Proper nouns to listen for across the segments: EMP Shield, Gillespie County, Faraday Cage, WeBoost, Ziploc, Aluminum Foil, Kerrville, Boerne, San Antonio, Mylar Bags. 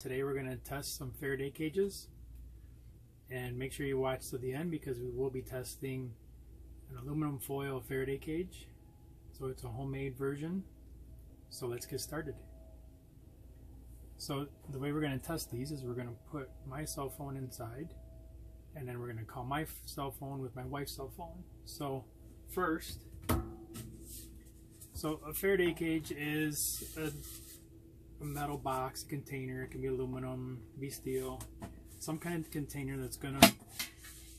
Today we're going to test some Faraday cages, and make sure you watch to the end because we will be testing an aluminum foil Faraday cage. So it's a homemade version. So let's get started. So the way we're going to test these is we're going to put my cell phone inside, and then we're going to call my cell phone with my wife's cell phone. So first, so a Faraday cage is a metal box, a container. It can be aluminum, it can be steel, some kind of container that's going to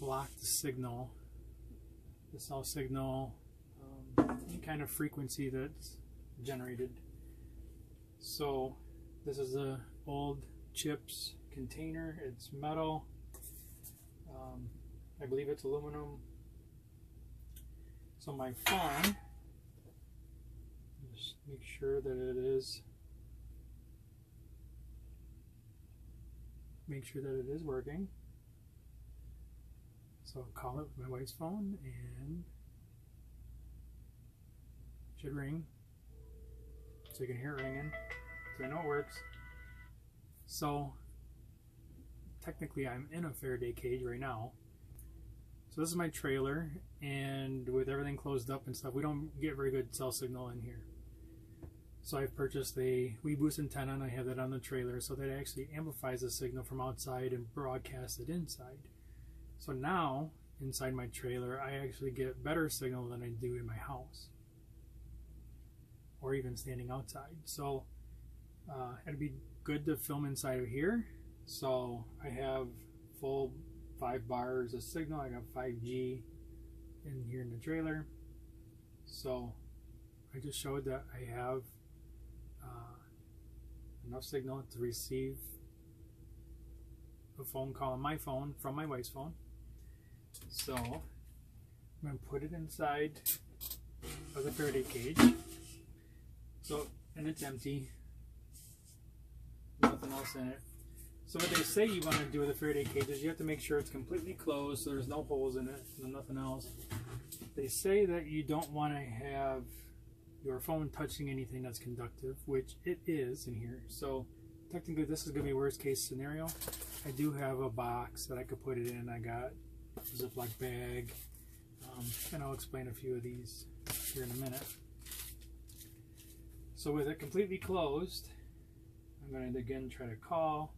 block the signal, the cell signal, any kind of frequency that's generated. So this is a old chips container. It's metal. I believe it's aluminum. So my phone, just make sure that it is. Make sure that it is working. So I'll call it with my wife's phone and it should ring. So you can hear it ringing. So I know it works. So technically I'm in a Faraday cage right now. So this is my trailer, and with everything closed up and stuff, we don't get very good cell signal in here. So I've purchased a WeBoost antenna, and I have that on the trailer so that it actually amplifies the signal from outside and broadcasts it inside. So now, inside my trailer, I actually get better signal than I do in my house, or even standing outside. So it'd be good to film inside of here. So I have full 5 bars of signal. I got 5G in here in the trailer. So I just showed that I have enough signal to receive a phone call on my phone from my wife's phone. So I'm going to put it inside of the Faraday cage. So, and it's empty, nothing else in it. So what they say you want to do with the Faraday cage is you have to make sure it's completely closed, so there's no holes in it, so nothing else. They say that you don't want to have your phone touching anything that's conductive, which it is in here. So technically this is going to be worst case scenario. I do have a box that I could put it in. I got a Ziploc bag, and I'll explain a few of these here in a minute. So with it completely closed, I'm going to again try to call.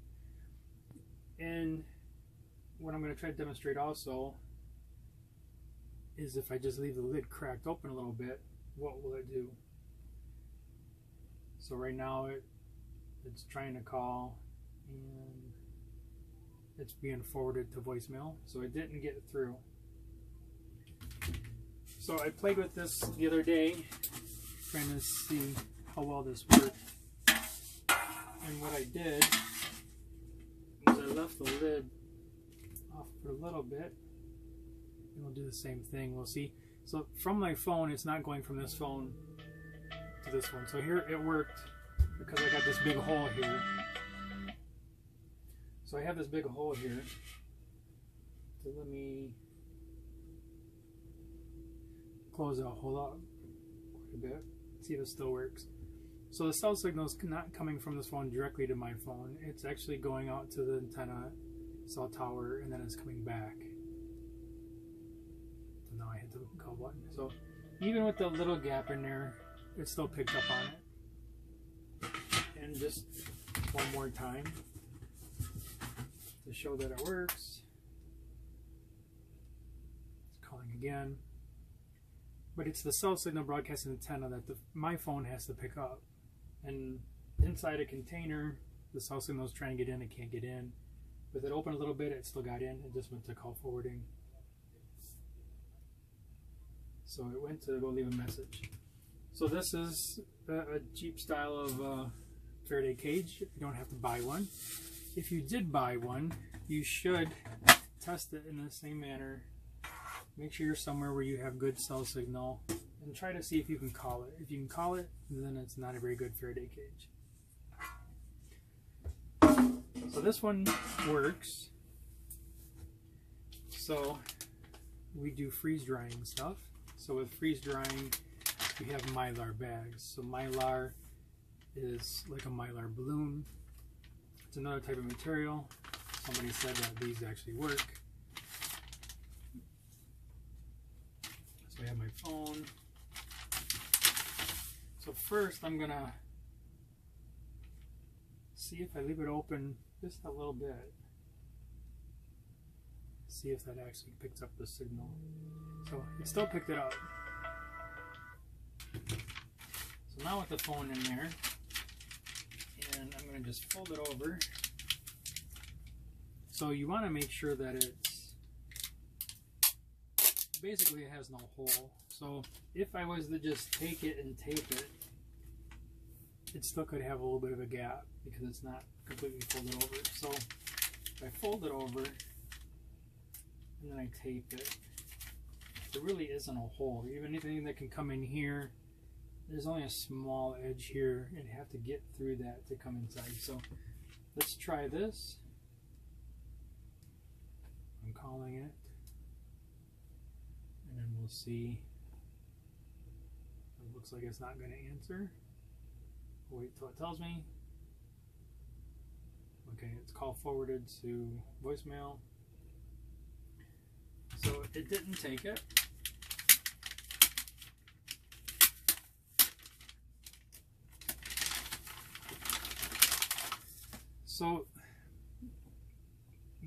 And what I'm going to try to demonstrate also is if I just leave the lid cracked open a little bit, what will it do? So right now it's trying to call, and it's being forwarded to voicemail, so it didn't get through. So I played with this the other day, trying to see how well this worked. And what I did was I left the lid off for a little bit, and we'll do the same thing. We'll see. So from my phone, it's not going from this phone to this one. So here it worked because I got this big hole here. So I have this big hole here. So let me close that hole up quite a bit. See if it still works. So the cell signal is not coming from this phone directly to my phone. It's actually going out to the antenna cell tower, and then it's coming back. Now I hit the call button. So even with the little gap in there, it still picked up on it. And just one more time to show that it works. It's calling again. But it's the cell signal broadcasting antenna that my phone has to pick up. And inside a container, the cell signal is trying to get in, it can't get in. With it open a little bit, it still got in. It just went to call forwarding. So it went to go leave a message. So this is a cheap style of Faraday cage. You don't have to buy one. If you did buy one, you should test it in the same manner. Make sure you're somewhere where you have good cell signal, and try to see if you can call it. If you can call it, then it's not a very good Faraday cage. So this one works. So we do freeze drying stuff. So with freeze drying, we have Mylar bags. So Mylar is like a Mylar balloon. It's another type of material. Somebody said that these actually work. So I have my phone. So first I'm gonna see if I leave it open just a little bit. See if that actually picks up the signal. So it still picked it up. So now with the phone in there, and I'm going to just fold it over. So you want to make sure that it's basically it has no hole. So if I was to just take it and tape it, it still could have a little bit of a gap because it's not completely folded over. So if I fold it over and then I tape it, there really isn't a hole. Even anything that can come in here, there's only a small edge here, and you have to get through that to come inside. So let's try this. I'm calling it, and then we'll see. It looks like it's not going to answer. Wait till it tells me. Okay, it's call forwarded to voicemail. So it didn't take it. So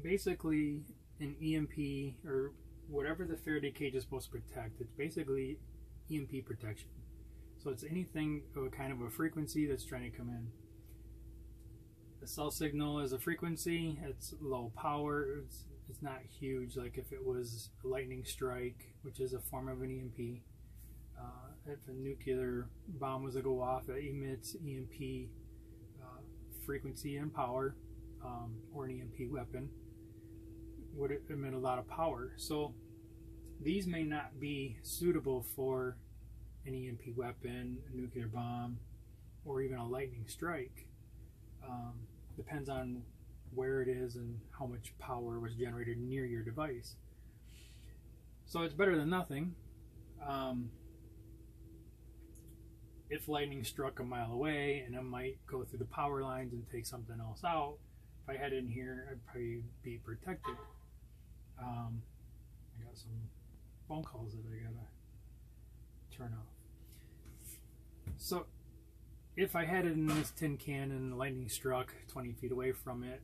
basically an EMP, or whatever the Faraday cage is supposed to protect, it's basically EMP protection. So it's anything of a kind of a frequency that's trying to come in. The cell signal is a frequency, it's low power, it's not huge, like if it was a lightning strike, which is a form of an EMP. If a nuclear bomb was to go off, it emits EMP frequency and power, or an EMP weapon would emit a lot of power. So these may not be suitable for an EMP weapon, a nuclear bomb, or even a lightning strike. Depends on where it is and how much power was generated near your device. So it's better than nothing. If lightning struck a mile away, and it might go through the power lines and take something else out, if I had it in here, I'd probably be protected. I got some phone calls that I gotta turn off. So if I had it in this tin can and the lightning struck 20 feet away from it,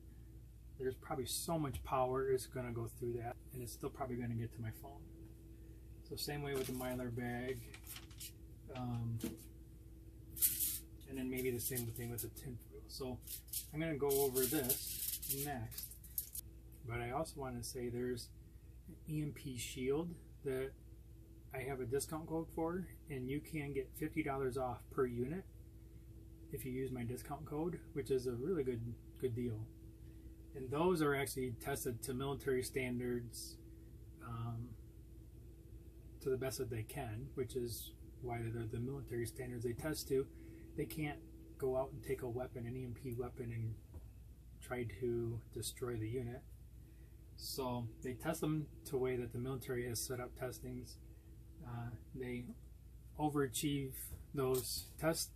there's probably so much power it's going to go through that, and it's still probably going to get to my phone. So same way with the Mylar bag, and then maybe the same thing with the tin foil. So I'm going to go over this next, but I also want to say there's an EMP shield that I have a discount code for, and you can get $50 off per unit if you use my discount code, which is a really good deal. And those are actually tested to military standards, to the best that they can, which is why they're the military standards they test to. They can't go out and take a weapon, an EMP weapon, and try to destroy the unit. So they test them to a way that the military has set up testings. They overachieve those tests.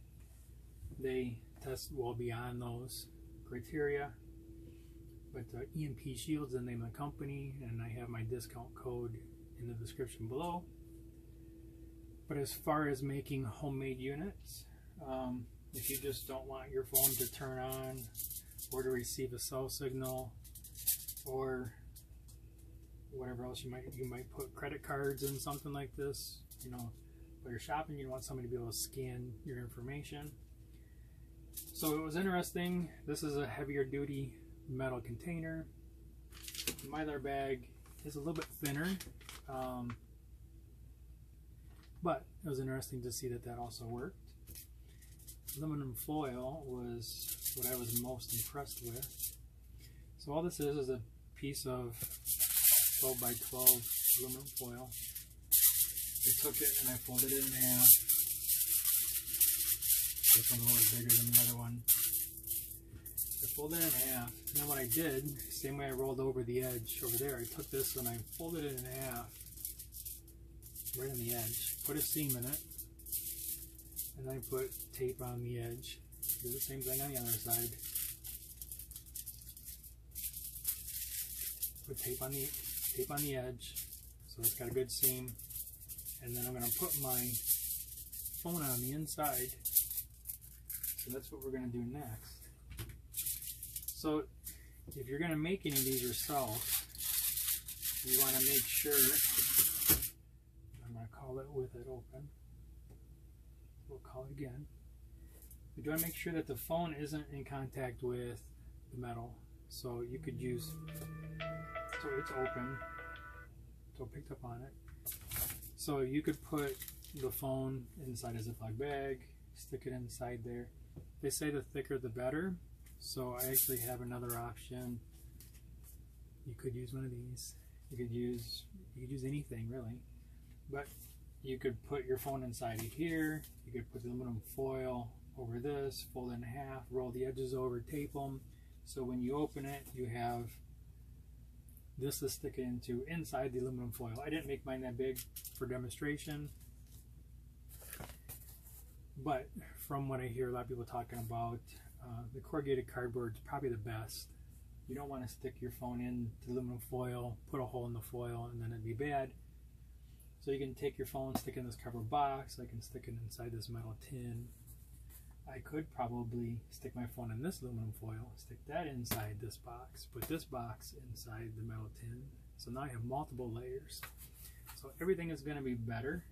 They test well beyond those criteria. But EMP Shield's the name of the company, and I have my discount code in the description below. But as far as making homemade units, if you just don't want your phone to turn on or to receive a cell signal or whatever else, you might put credit cards in something like this. You know, while you're shopping, you want somebody to be able to scan your information. So it was interesting. This is a heavier duty metal container. The Mylar bag is a little bit thinner, but it was interesting to see that that also worked. Aluminum foil was what I was most impressed with. So all this is a piece of 12 by 12 aluminum foil. I took it and I folded it in half. This one was bigger than the other one. I folded it in half, and then what I did, same way I rolled over the edge over there, I took this and I folded it in half, right on the edge, put a seam in it, and then I put tape on the edge. Do the same thing on the other side. with tape on the edge, so it's got a good seam. And then I'm going to put my phone on the inside. So that's what we're going to do next. So if you're going to make any of these yourself, you want to make sure, I'm going to call it with it open, we'll call it again. You want to make sure that the phone isn't in contact with the metal. So you could use, so it's open, so picked up on it. So you could put the phone inside a Ziploc bag, stick it inside there. They say the thicker the better, so I actually have another option. You could use one of these. You could use anything really, but you could put your phone inside of here. You could put the aluminum foil over this, fold it in half, roll the edges over, tape them. So when you open it, you have this to stick it into inside the aluminum foil. I didn't make mine that big for demonstration, but from what I hear a lot of people talking about, the corrugated cardboard is probably the best. You don't want to stick your phone in to aluminum foil, put a hole in the foil, and then it'd be bad. So you can take your phone, stick it in this cardboard box. I can stick it inside this metal tin. I could probably stick my phone in this aluminum foil, stick that inside this box, put this box inside the metal tin. So now I have multiple layers. So everything is going to be better.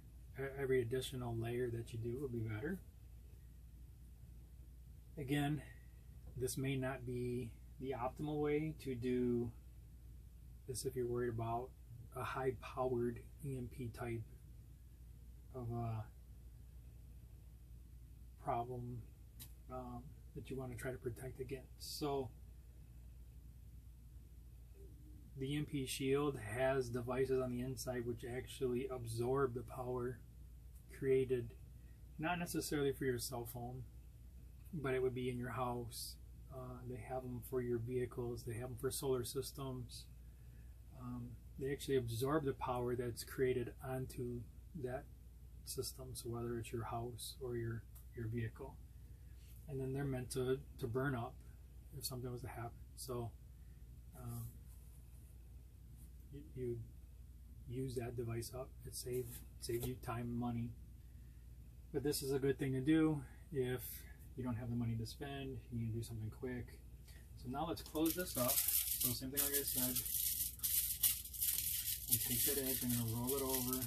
Every additional layer that you do will be better. Again, this may not be the optimal way to do this if you're worried about a high-powered EMP type of a problem that you want to try to protect against. So the EMP Shield has devices on the inside which actually absorb the power created, not necessarily for your cell phone, but it would be in your house. They have them for your vehicles, they have them for solar systems. They actually absorb the power that's created onto that system, so whether it's your house or your vehicle, and then they're meant to burn up if something was to happen. So you use that device up. It saves you time and money. But this is a good thing to do if you don't have the money to spend, you need to do something quick. So now let's close this up. So same thing like I said, I'm going to take that edge, I'm going to roll it over,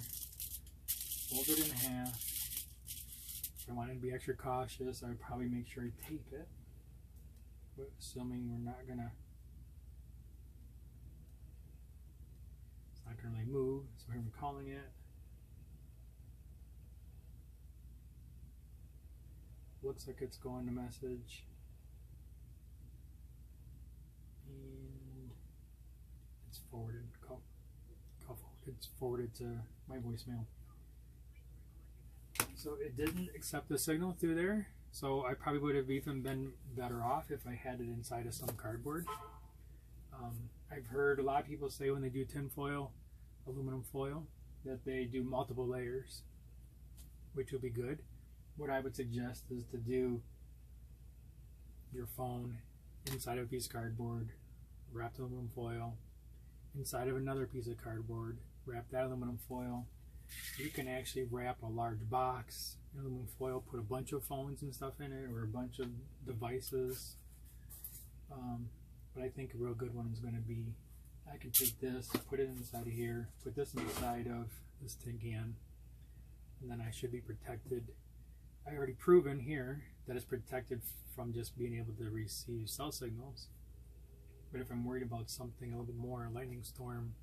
fold it in half. If I wanted to be extra cautious, I would probably make sure I tape it, but assuming it's not gonna really move, so here we're calling it. Looks like it's going to message, and it's forwarded. It's forwarded to my voicemail. So it didn't accept the signal through there, so I probably would have even been better off if I had it inside of some cardboard. I've heard a lot of people say when they do tin foil, aluminum foil, that they do multiple layers, which would be good. What I would suggest is to do your phone inside of a piece of cardboard, wrapped in aluminum foil, inside of another piece of cardboard, wrap that aluminum foil. You can actually wrap a large box in aluminum foil, put a bunch of phones and stuff in it, or a bunch of devices. But I think a real good one is going to be, I could take this, put it inside of here, put this inside of this tin can, and then I should be protected. I already proven here that it's protected from just being able to receive cell signals. But if I'm worried about something a little bit more, a lightning storm,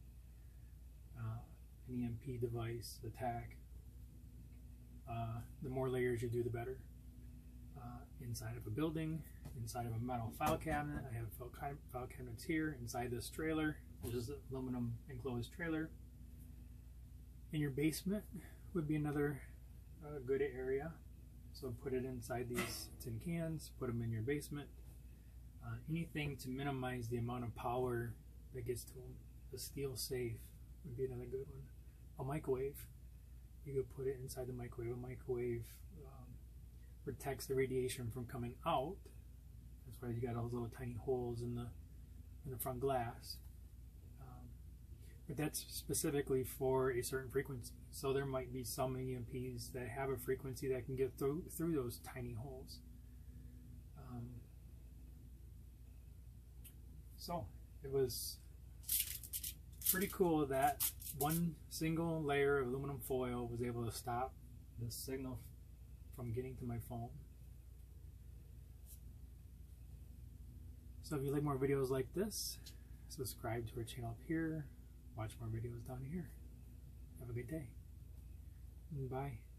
an EMP device attack, the more layers you do the better. Inside of a building, inside of a metal file cabinet, I have file cabinets here, inside this trailer, which is an aluminum enclosed trailer. In your basement would be another good area, so put it inside these tin cans, put them in your basement. Anything to minimize the amount of power that gets to them. The steel safe would be another good one. A microwave, you could put it inside the microwave. A microwave protects the radiation from coming out. That's why you got all those little tiny holes in the front glass. but that's specifically for a certain frequency. So there might be some EMPs that have a frequency that can get through those tiny holes. So it was pretty cool that one single layer of aluminum foil was able to stop the signal from getting to my phone. So if you like more videos like this, subscribe to our channel up here, watch more videos down here. Have a good day. Bye.